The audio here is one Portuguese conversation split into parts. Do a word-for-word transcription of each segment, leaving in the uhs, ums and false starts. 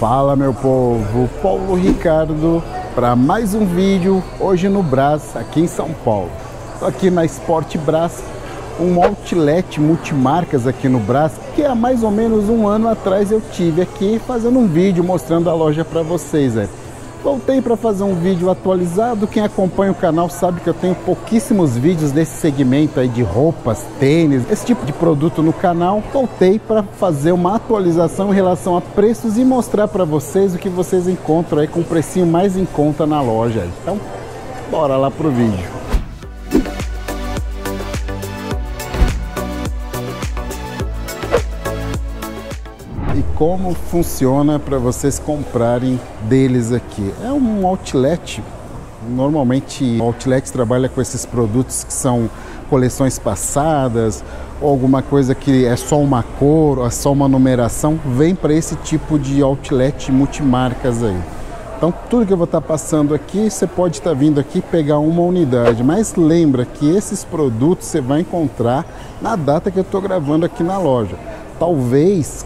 Fala, meu povo, Paulo Ricardo para mais um vídeo hoje no Brás, aqui em São Paulo. Estou aqui na Sport Brás, um outlet multimarcas aqui no Brás, que há mais ou menos um ano atrás eu tive aqui fazendo um vídeo mostrando a loja para vocês. É. Voltei para fazer um vídeo atualizado. Quem acompanha o canal sabe que eu tenho pouquíssimos vídeos desse segmento aí de roupas, tênis, esse tipo de produto no canal. Voltei para fazer uma atualização em relação a preços e mostrar para vocês o que vocês encontram aí com o precinho mais em conta na loja. Então, bora lá pro vídeo. Como funciona para vocês comprarem deles aqui? É um outlet, normalmente o outlet trabalha com esses produtos que são coleções passadas, ou alguma coisa que é só uma cor, é só uma numeração, vem para esse tipo de outlet multimarcas aí. Então tudo que eu vou estar passando aqui, você pode estar vindo aqui pegar uma unidade, mas lembra que esses produtos você vai encontrar na data que eu estou gravando aqui na loja. Talvez,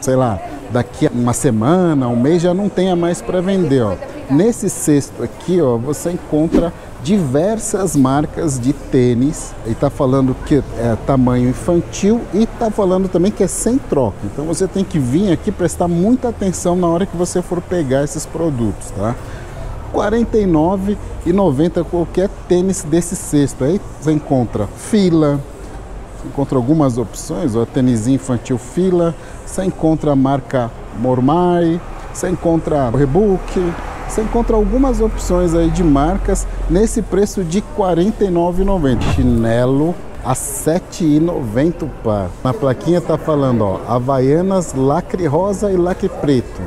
sei lá, daqui a uma semana, um mês, já não tenha mais para vender, ó. Nesse cesto aqui, ó, você encontra diversas marcas de tênis. E tá falando que é tamanho infantil e tá falando também que é sem troca. Então você tem que vir aqui prestar muita atenção na hora que você for pegar esses produtos, tá? quarenta e nove reais e noventa centavos qualquer tênis desse cesto. Aí você encontra Fila, você encontra algumas opções, ó, tênisinho infantil Fila, você encontra a marca Mormai, você encontra o Rebook, você encontra algumas opções aí de marcas nesse preço de quarenta e nove reais e noventa centavos. Chinelo a sete reais e noventa centavos o par. Na plaquinha tá falando, ó, Havaianas, Lacre Rosa e Lacre Preto.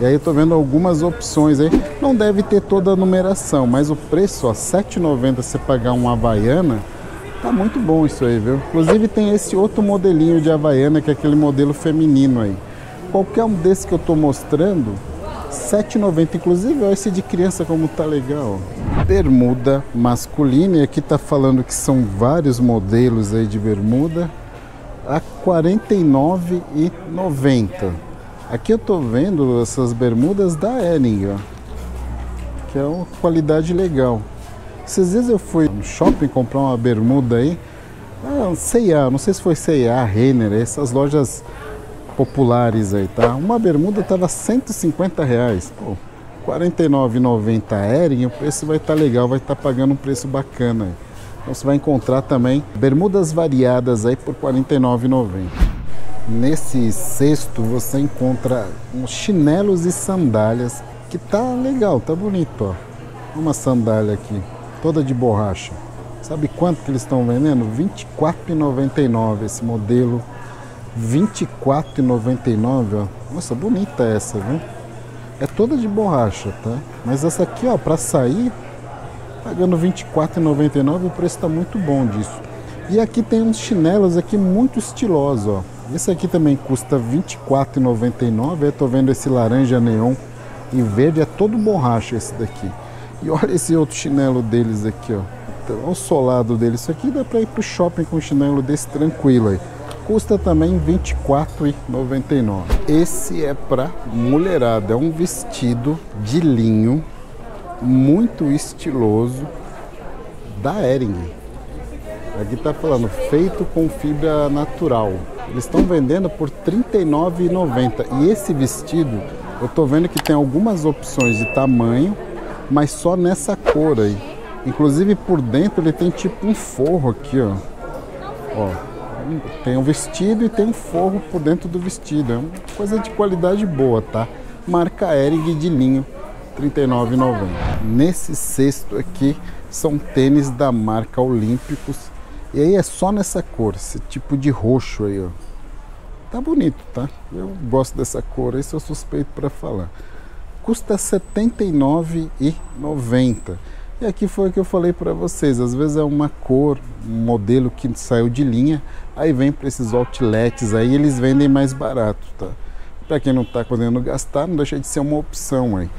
E aí eu tô vendo algumas opções aí, não deve ter toda a numeração, mas o preço, ó, sete reais e noventa centavos você pagar um Havaiana. Tá muito bom isso aí, viu? Inclusive tem esse outro modelinho de Havaiana, que é aquele modelo feminino aí. Qualquer um desses que eu tô mostrando, sete reais e noventa centavos. Inclusive, olha esse de criança como tá legal. Bermuda masculina, e aqui tá falando que são vários modelos aí de bermuda, a quarenta e nove reais e noventa centavos. Aqui eu tô vendo essas bermudas da Hering, ó, que é uma qualidade legal. Esses dias eu fui no shopping comprar uma bermuda aí, ah, C e A, não sei se foi C e A, Renner, essas lojas populares aí, tá? Uma bermuda tava cento e cinquenta reais, pô, quarenta e nove reais e noventa centavos Hering, o preço vai estar tá legal, vai estar tá pagando um preço bacana aí. Então você vai encontrar também bermudas variadas aí por quarenta e nove reais e noventa centavos. Nesse cesto você encontra uns chinelos e sandálias, que tá legal, tá bonito, ó. Uma sandália aqui, toda de borracha. Sabe quanto que eles estão vendendo? vinte e quatro reais e noventa e nove centavos esse modelo. vinte e quatro reais e noventa e nove centavos, ó. Nossa, bonita essa, viu? É toda de borracha, tá? Mas essa aqui, ó, para sair, pagando vinte e quatro reais e noventa e nove centavos, o preço tá muito bom disso. E aqui tem uns chinelos aqui muito estilosos, ó. Esse aqui também custa vinte e quatro reais e noventa e nove centavos. Eu tô vendo esse laranja neon e verde, é todo borracha esse daqui. E olha esse outro chinelo deles aqui, ó. Olha o solado dele. Isso aqui dá para ir pro shopping com um chinelo desse tranquilo aí. Custa também vinte e quatro reais e noventa e nove centavos. Esse é para mulherada. É um vestido de linho muito estiloso da Hering. Aqui tá falando feito com fibra natural. Eles estão vendendo por trinta e nove reais e noventa centavos. E esse vestido, eu tô vendo que tem algumas opções de tamanho, mas só nessa cor aí. Inclusive por dentro ele tem tipo um forro aqui, ó. Ó, tem um vestido e tem um forro por dentro do vestido. É uma coisa de qualidade boa, tá? Marca Hering de linho, trinta e nove reais e noventa centavos. Nesse cesto aqui são tênis da marca Olímpicos. E aí é só nessa cor, esse tipo de roxo aí, ó. Tá bonito, tá? Eu gosto dessa cor, isso eu suspeito para falar. Custa setenta e nove reais e noventa centavos. E aqui foi o que eu falei para vocês, às vezes é uma cor, um modelo que saiu de linha, aí vem para esses outlets aí, eles vendem mais barato, tá? Para quem não tá podendo gastar, não deixa de ser uma opção aí.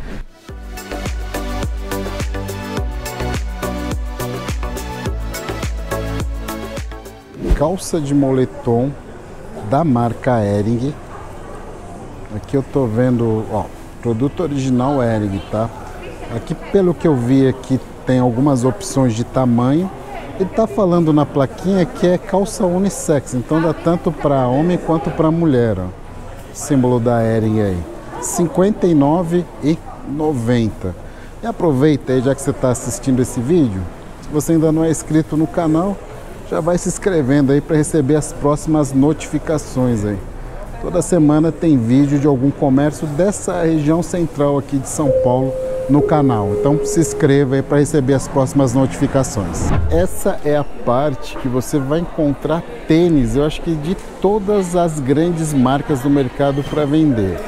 Calça de moletom da marca Hering. Aqui eu tô vendo, ó, Produto original Hering, tá? Aqui, pelo que eu vi aqui, tem algumas opções de tamanho. Ele tá falando na plaquinha que é calça unissex, então dá tanto para homem quanto para mulher, ó. Símbolo da Hering aí. cinquenta e nove reais e noventa centavos. E aproveita aí, já que você está assistindo esse vídeo, se você ainda não é inscrito no canal, já vai se inscrevendo aí para receber as próximas notificações aí. Toda semana tem vídeo de algum comércio dessa região central aqui de São Paulo no canal. Então se inscreva aí para receber as próximas notificações. Essa é a parte que você vai encontrar tênis, eu acho que de todas as grandes marcas do mercado para vender.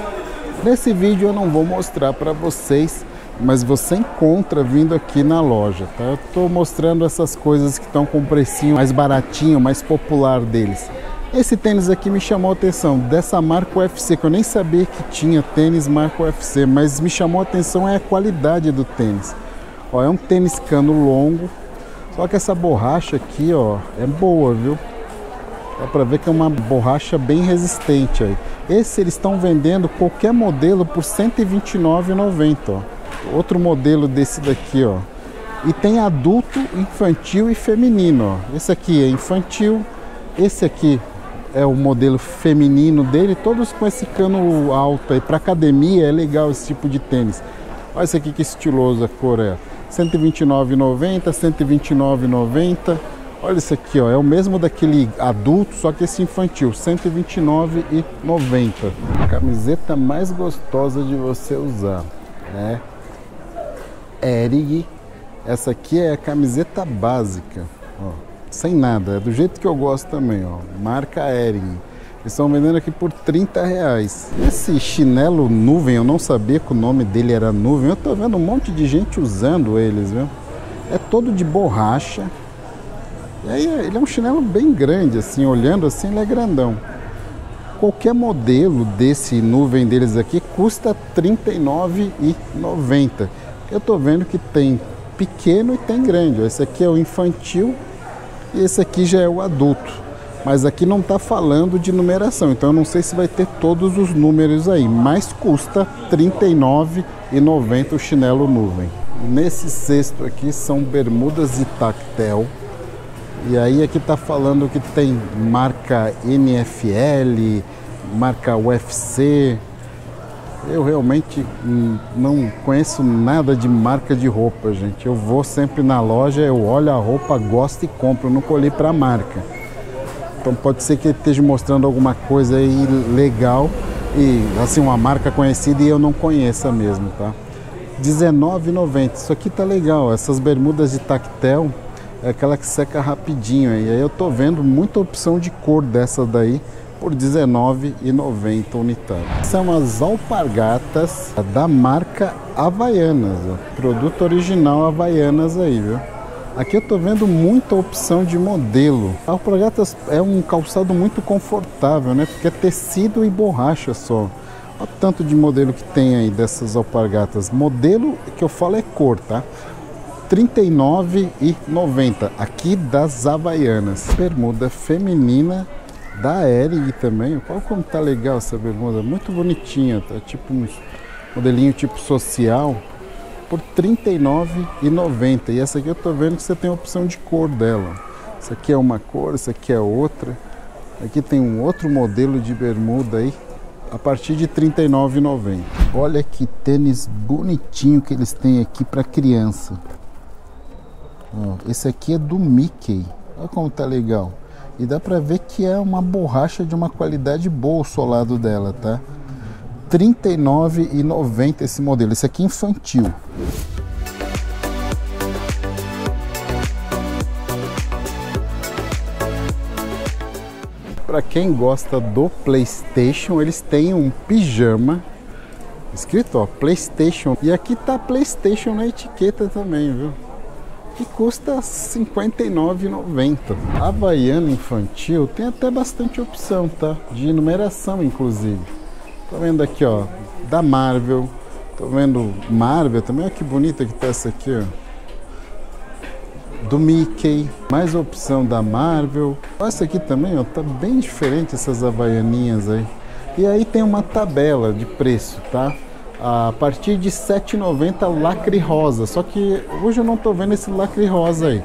Nesse vídeo eu não vou mostrar para vocês, mas você encontra vindo aqui na loja, tá? Eu tô mostrando essas coisas que estão com um precinho mais baratinho, mais popular deles. Esse tênis aqui me chamou a atenção, dessa marca U F C, que eu nem sabia que tinha tênis marca U F C, mas me chamou a atenção é a qualidade do tênis. Ó, é um tênis cano longo, só que essa borracha aqui, ó, é boa, viu? Dá pra ver que é uma borracha bem resistente aí. Esse eles estão vendendo qualquer modelo por cento e vinte e nove reais e noventa centavos, ó. Outro modelo desse daqui, ó. E tem adulto, infantil e feminino, ó. Esse aqui é infantil, esse aqui é o modelo feminino dele, todos com esse cano alto aí. Para academia é legal esse tipo de tênis. Olha esse aqui que estiloso, a cor é cento e vinte e nove reais e noventa centavos, cento e vinte e nove reais e noventa centavos. Olha esse aqui, ó, é o mesmo daquele adulto, só que esse infantil, cento e vinte e nove reais e noventa centavos. A camiseta mais gostosa de você usar, né? Hering. Essa aqui é a camiseta básica, ó. Sem nada, é do jeito que eu gosto também, ó. Marca Hering. Eles estão vendendo aqui por trinta reais. Esse chinelo nuvem, eu não sabia que o nome dele era nuvem. Eu tô vendo um monte de gente usando eles, viu? É todo de borracha. E aí ele é um chinelo bem grande, assim, olhando assim ele é grandão. Qualquer modelo desse nuvem deles aqui custa trinta e nove reais e noventa centavos. Eu tô vendo que tem pequeno e tem grande, ó. Esse aqui é o infantil. E esse aqui já é o adulto, mas aqui não está falando de numeração, então eu não sei se vai ter todos os números aí, mas custa trinta e nove reais e noventa centavos o chinelo nuvem. Nesse cesto aqui são bermudas de tactel, e aí aqui está falando que tem marca N F L, marca U F C. Eu realmente não conheço nada de marca de roupa, gente. Eu vou sempre na loja, eu olho a roupa, gosto e compro. Eu nunca olhei para a marca. Então pode ser que ele esteja mostrando alguma coisa aí legal e assim uma marca conhecida e eu não conheça mesmo, tá? dezenove reais e noventa centavos. Isso aqui tá legal. Essas bermudas de tactel é aquela que seca rapidinho. E aí eu tô vendo muita opção de cor dessa daí. Por dezenove reais e noventa centavos unitário. São as alpargatas da marca Havaianas, ó. Produto original Havaianas aí, viu? Aqui eu tô vendo muita opção de modelo. A alpargatas é um calçado muito confortável, né? Porque é tecido e borracha só. Olha o tanto de modelo que tem aí dessas alpargatas. Modelo que eu falo é cor, tá? trinta e nove reais e noventa centavos aqui das Havaianas. Bermuda feminina da Hering também. Olha como tá legal essa bermuda, muito bonitinha, tá tipo um modelinho tipo social, por trinta e nove reais e noventa centavos. E essa aqui eu tô vendo que você tem a opção de cor dela. Essa aqui é uma cor, essa aqui é outra. Aqui tem um outro modelo de bermuda aí, a partir de trinta e nove reais e noventa centavos. Olha que tênis bonitinho que eles têm aqui para criança. Ó, esse aqui é do Mickey, olha como tá legal. E dá pra ver que é uma borracha de uma qualidade boa o solado dela, tá? trinta e nove reais e noventa centavos esse modelo. Esse aqui é infantil. Pra quem gosta do PlayStation, eles têm um pijama escrito, ó, PlayStation. E aqui tá PlayStation na etiqueta também, viu? Que custa cinquenta e nove reais e noventa centavos. A Havaiana infantil tem até bastante opção, tá? De numeração, inclusive. Tô vendo aqui, ó, da Marvel. Tô vendo Marvel também. Olha que bonita que tá essa aqui, ó. Do Mickey. Mais opção da Marvel. Olha essa aqui também, ó. Tá bem diferente essas havaianinhas aí. E aí tem uma tabela de preço, tá? a partir de sete e noventa Lacre Rosa, só que hoje eu não tô vendo esse Lacre Rosa aí.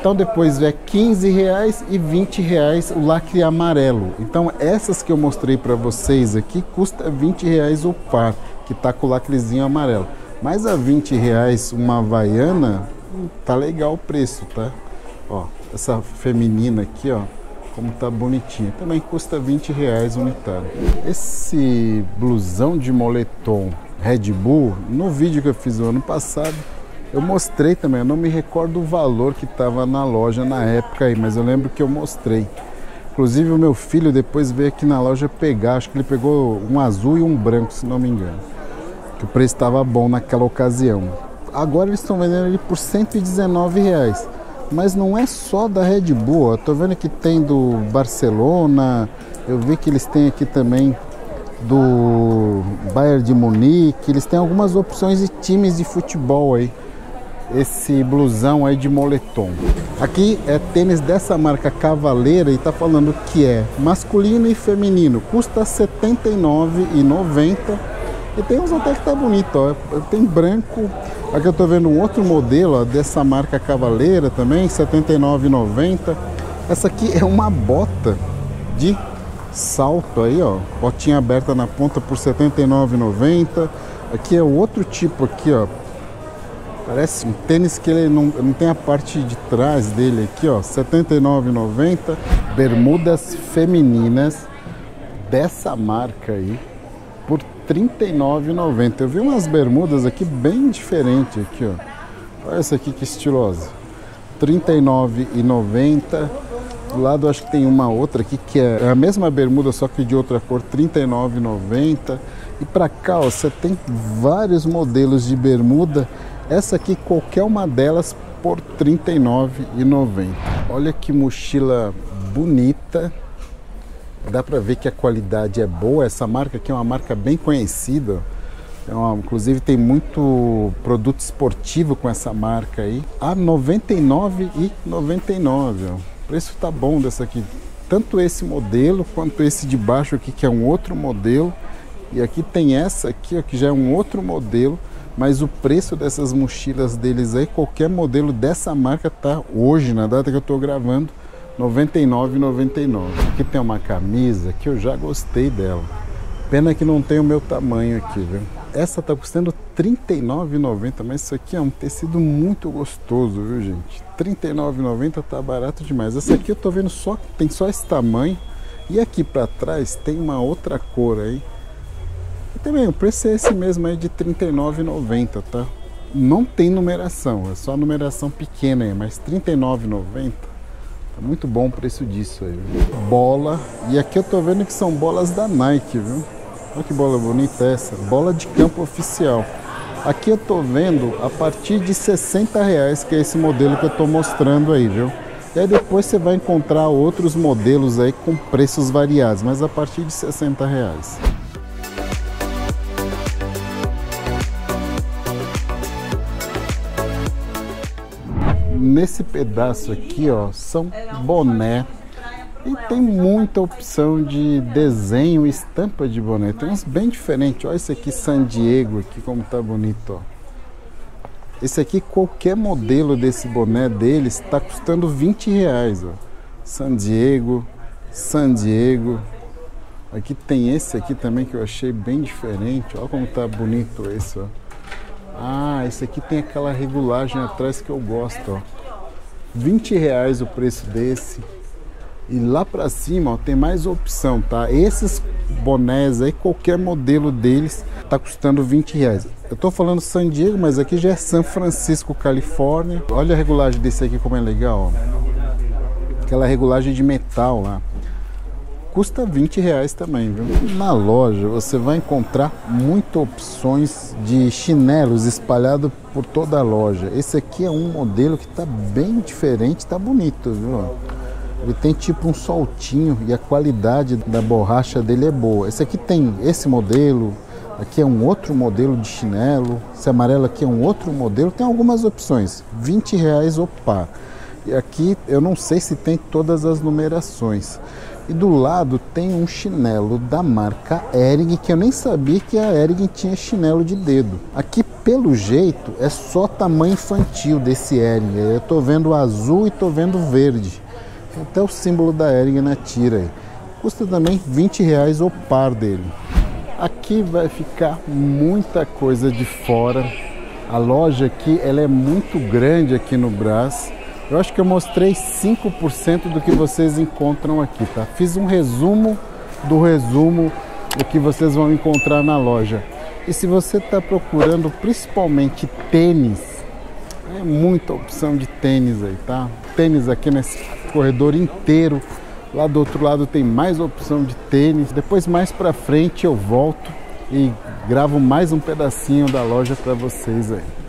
Então depois é quinze reais e vinte reais o Lacre Amarelo. Então essas que eu mostrei para vocês aqui custa vinte reais o par, que tá com o lacrezinho amarelo. Mas a vinte reais uma Havaiana, tá legal o preço, tá? Ó, essa feminina aqui, ó, como tá bonitinha. Também custa vinte reais unitário. Esse blusão de moletom Red Bull, no vídeo que eu fiz o ano passado, eu mostrei também, eu não me recordo o valor que estava na loja na época aí, mas eu lembro que eu mostrei. Inclusive o meu filho depois veio aqui na loja pegar, acho que ele pegou um azul e um branco, se não me engano. Que o preço estava bom naquela ocasião. Agora eles estão vendendo ele por cento e dezenove reais. Mas não é só da Red Bull, eu tô vendo que tem do Barcelona, eu vi que eles têm aqui também do Bayern de Munique, eles têm algumas opções de times de futebol aí. Esse blusão aí de moletom. Aqui é tênis dessa marca Cavaleira e tá falando que é masculino e feminino. Custa setenta e nove reais e noventa centavos. E tem uns até que tá bonito, ó. Tem branco. Aqui eu tô vendo um outro modelo, ó, dessa marca Cavaleira também, setenta e nove reais e noventa centavos. Essa aqui é uma bota de salto aí, ó. Botinha aberta na ponta por setenta e nove reais e noventa centavos. Aqui é outro tipo aqui, ó. Parece um tênis que ele não, não tem a parte de trás dele aqui, ó, setenta e nove reais e noventa centavos. Bermudas femininas dessa marca aí por trinta e nove reais e noventa centavos. Eu vi umas bermudas aqui bem diferentes aqui, ó. Olha essa aqui que estilosa. trinta e nove reais e noventa centavos. Do lado acho que tem uma outra aqui que é a mesma bermuda, só que de outra cor, trinta e nove reais e noventa centavos. E pra cá, ó, você tem vários modelos de bermuda. Essa aqui, qualquer uma delas, por trinta e nove reais e noventa centavos. Olha que mochila bonita. Dá pra ver que a qualidade é boa. Essa marca aqui é uma marca bem conhecida. É uma, inclusive tem muito produto esportivo com essa marca aí. A noventa e nove reais e noventa e nove centavos. O preço tá bom dessa aqui. Tanto esse modelo, quanto esse de baixo aqui, que é um outro modelo. E aqui tem essa aqui, ó, que já é um outro modelo. Mas o preço dessas mochilas deles aí, qualquer modelo dessa marca tá hoje, na data que eu tô gravando, noventa e nove reais e noventa e nove centavos. Aqui tem uma camisa que eu já gostei dela. Pena que não tem o meu tamanho aqui, viu? Essa tá custando trinta e nove reais e noventa centavos, mas isso aqui é um tecido muito gostoso, viu, gente? trinta e nove reais e noventa centavos tá barato demais. Essa aqui eu tô vendo só, tem só esse tamanho. E aqui pra trás tem uma outra cor aí. Também o preço é esse mesmo aí de trinta e nove reais e noventa centavos, tá? Não tem numeração, é só numeração pequena aí, mas trinta e nove reais e noventa centavos tá muito bom o preço disso aí, viu? Bola, e aqui eu tô vendo que são bolas da Nike, viu? Olha que bola bonita essa, bola de campo oficial. Aqui eu tô vendo a partir de sessenta reais, que é esse modelo que eu tô mostrando aí, viu? E aí depois você vai encontrar outros modelos aí com preços variados, mas a partir de sessenta reais. Nesse pedaço aqui, ó, são boné e tem muita opção de desenho e estampa de boné. Tem uns bem diferentes. Olha esse aqui, San Diego, aqui como tá bonito, ó. Esse aqui, qualquer modelo desse boné deles tá custando vinte reais, ó. San Diego, San Diego. Aqui tem esse aqui também que eu achei bem diferente. Olha como tá bonito esse, ó. Ah, esse aqui tem aquela regulagem atrás que eu gosto, ó. vinte reais o preço desse. E lá pra cima, ó, tem mais opção, tá? Esses bonés aí, qualquer modelo deles, tá custando vinte reais. Eu tô falando San Diego, mas aqui já é San Francisco, Califórnia. Olha a regulagem desse aqui como é legal, ó. Aquela regulagem de metal lá. Custa vinte reais também, viu? Na loja você vai encontrar muitas opções de chinelos espalhados por toda a loja. Esse aqui é um modelo que tá bem diferente, tá bonito, viu? Ele tem tipo um soltinho e a qualidade da borracha dele é boa. Esse aqui tem esse modelo, aqui é um outro modelo de chinelo, esse amarelo aqui é um outro modelo, tem algumas opções, vinte reais o par. E aqui eu não sei se tem todas as numerações. E do lado tem um chinelo da marca Hering, que eu nem sabia que a Hering tinha chinelo de dedo. Aqui, pelo jeito, é só tamanho infantil desse Hering. Eu tô vendo azul e tô vendo verde. Até o símbolo da Hering na tira aí. Custa também vinte reais o par dele. Aqui vai ficar muita coisa de fora. A loja aqui, ela é muito grande aqui no Brás. Eu acho que eu mostrei cinco por cento do que vocês encontram aqui, tá? Fiz um resumo do resumo do que vocês vão encontrar na loja. E se você está procurando principalmente tênis, é muita opção de tênis aí, tá? Tênis aqui nesse corredor inteiro. Lá do outro lado tem mais opção de tênis. Depois, mais pra frente, eu volto e gravo mais um pedacinho da loja pra vocês aí.